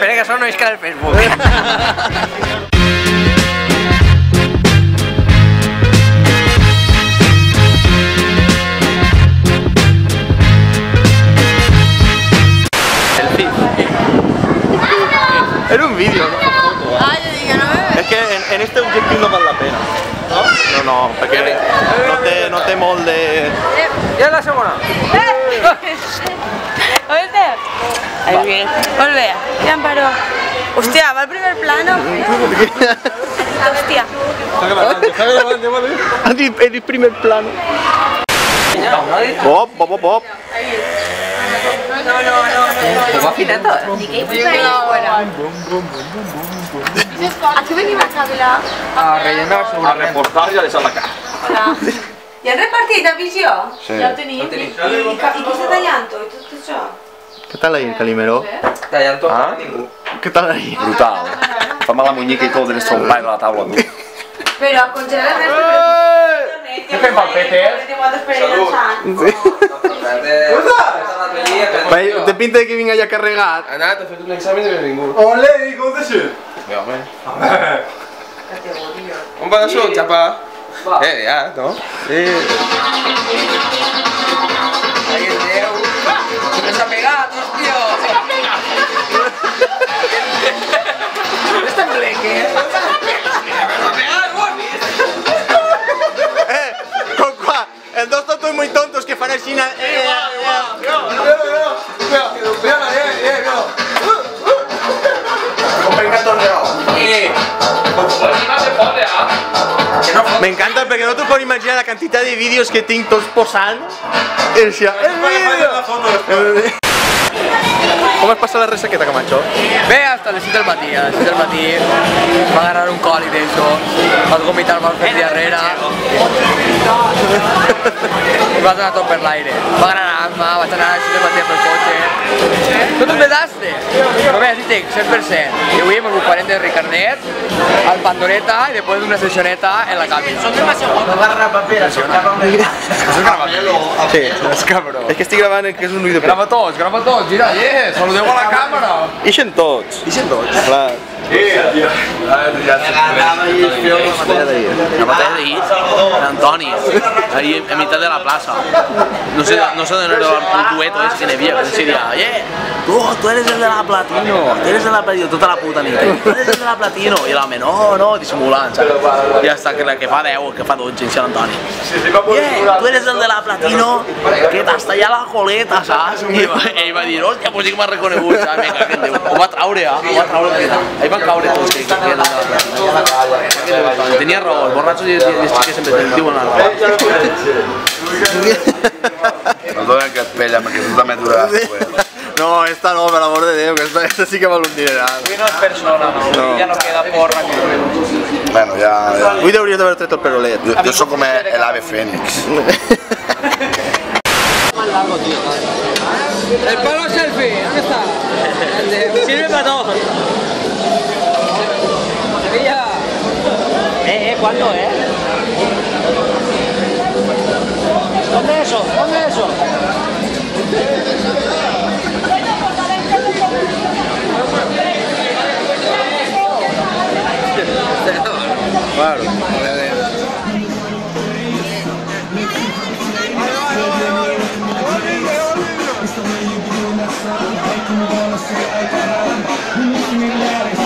Espera que això no és que era el Facebook. Era un vídeo, ¿no? Ah, yo digo, no. Es que en este objetivo no vale la pena. ¿No? No, no, porque no te molde. Ya la segunda. Oíste. Ahí bien. Volve. Ya me paró. Hostia, va al primer plano. Hostia. Está grabando, ¿vale? En el primer plano. Bob. No. Imagínate. ¿A qué venimos a hablar? A rellenar, a reportar y a desalacar. Hola. ¿Ya han repartido la visión? Sí. ¿Ya lo tenéis? ¿Y qué está tallando? ¿Qué tal ahí, Calimero? Tallando a ningú. ¿Qué tal ahí? Brutal. Fa mal la muñeca y todo del estrompar de la tabla. Pero a congelar el resto. ¿Qué fem palpetes? Salut. Te pinta de que vinga ja carregat. Anna, t'ha fet un examen de benvingut. Olé, com t'ha fet? Bé, home. Un pedaçó, xapa. Ja, no? Sí. Ai, el Déu. No s'ha pegat, hòstia. Se l'ha pegat. Està blec, El dos tontos muy tontos que farán sin... Me encanta porque no te puedo imaginar la cantidad de vídeos que tengo todos posando. ¡El vídeo! Com es passa la ressaqueta, Camacho? Bé, hasta les 7 del matí, a les 7 del matí em va agarrar un col i d'això, vaig vomitar, em vaig fer diarrea, i vaig anar tot per l'aire. Em va agarrar asma, vaig anar a les 7 del matí pel cotxe, tot un desastre! Però bé, així estic, 100%, i avui amb el parent de Ricardet, al Pandoreta i després d'una sessioneta en la càmera. Són demasiado guapos. Em va agarrar paper, això acaba amb el... És un cabró. Sí, és cabró. És que estic gravant el que és un ull de pell. Grava tots, gira, yes! Saludeu a la càmera! Ixen tots? Clar. La batalla d'ahir, en Antoni, ahir a meitat de la plaça. No sé d'on era el dueto que n'hi havia, com si deia, tu eres el de la Platino, tota la puta nit, tu eres el de la Platino, i l'home, no, dissimulant, saps? I hasta que fa 10 o que fa 12, en si l'Antoni. Tu eres el de la Platino, que t'has tallat la coleta, saps? I ell va dir, hòstia, pues sí que m'ha reconegut, saps? Vinga, que en Déu. Ho va traure, que tal? Ahí van caure tots, que era la Platino. Tenia raó, els borratxos i les xiques sempre diuen la raó. No donen que es pella, perquè tu també duraràs després. No, esta no, per amor de Déu, que esta sí que val un dineral. Avui no és persona, ja no queda porra que no. Bueno, ja... Avui hauries d'haver tret el perolet. Jo soc com l'Ave Fènix. El palo selfie, ¿dónde está? Sirve para todos. Sevilla. ¿Cuándo, eh? ¿Dónde eso? Claro. We're gonna make it.